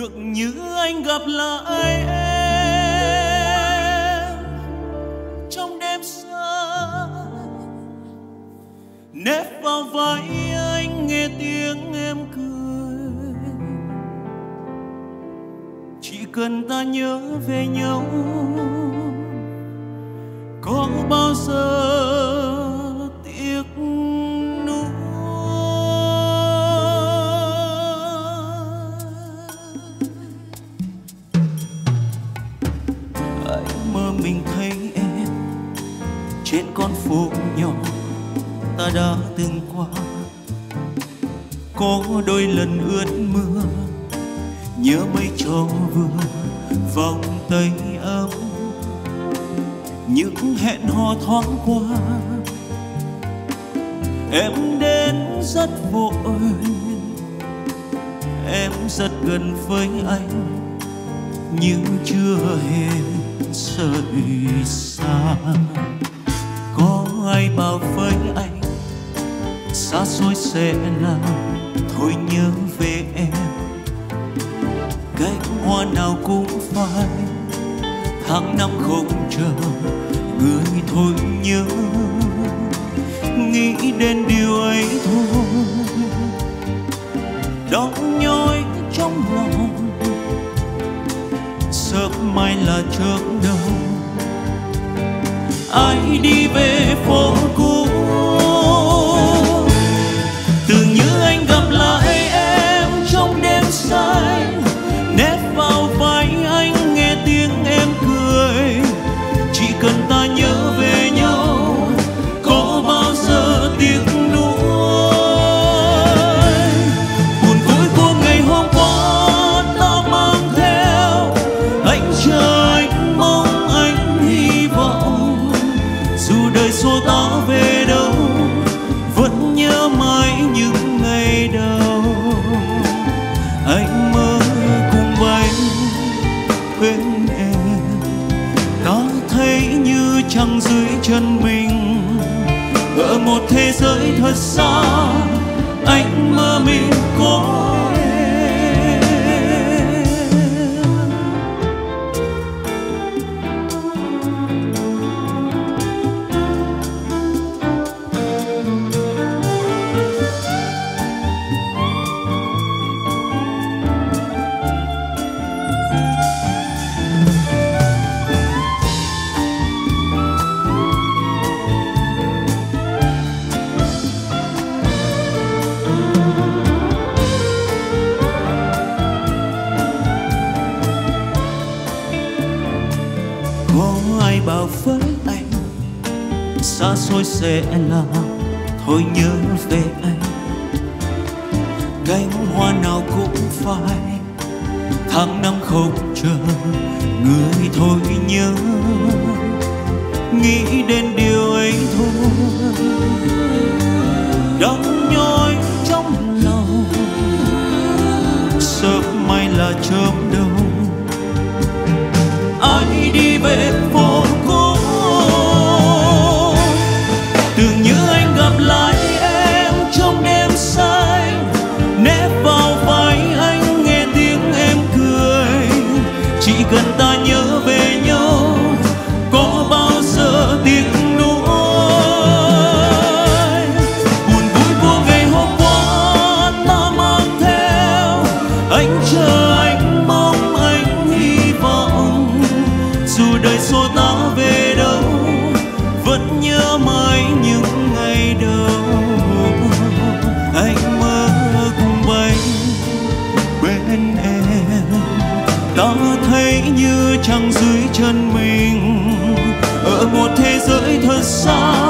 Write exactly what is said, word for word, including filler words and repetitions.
được như anh gặp lại em trong đêm xa, nép vào vai anh nghe tiếng em cười. Chỉ cần ta nhớ về nhau, có bao giờ trên con phố nhỏ ta đã từng qua. Có đôi lần ướt mưa, nhớ mấy trò vừa vòng tay ấm. Những hẹn hò thoáng qua, em đến rất vội. Em rất gần với anh, nhưng chưa hề rời xa. Có ai bảo với anh xa xôi sẽ là thôi nhớ về em. Cánh hoa nào cũng phai, tháng năm không chờ người thôi nhớ. Nghĩ đến điều ấy thôi đau nhói trong lòng. Sớm mai là trước đâu, ai đi về phố cũ. Tưởng như anh gặp lại em trong đêm say, nép vào vai anh nghe tiếng em cười. Chỉ cần ta nhớ về nhau, có bao giờ tiếc nuối. Buồn vui của ngày hôm qua ta mang theo, anh chờ anh mong anh hy vọng. Dù đời xô ta về đâu, vẫn nhớ mãi những ngày đầu anh mơ cùng anh bên em. Ta thấy như chẳng dưới chân mình, ở một thế giới thật xa, anh mơ mình có bảo với anh xa xôi sẽ là thôi nhớ về anh. Cánh hoa nào cũng phai, tháng năm không chờ người thôi nhớ. Nghĩ đến điều ấy thôi đau nhói trong lòng. Sớm mai là chớm đâu, ai đi về phố cũ. Tưởng như anh gặp lại em trong đêm say, nép vào vai anh nghe tiếng em cười. Chỉ cần ta nhớ về nhau, có bao giờ tiếc nuối. Buồn vui của ngày hôm qua ta mang theo, anh chờ anh mong anh hy vọng. Dù đời xô ta về đâu, vẫn nhớ mãi những ngày đầu anh mơ cùng anh bên em. Ta thấy như chẳng dưới chân mình, ở một thế giới thật xa,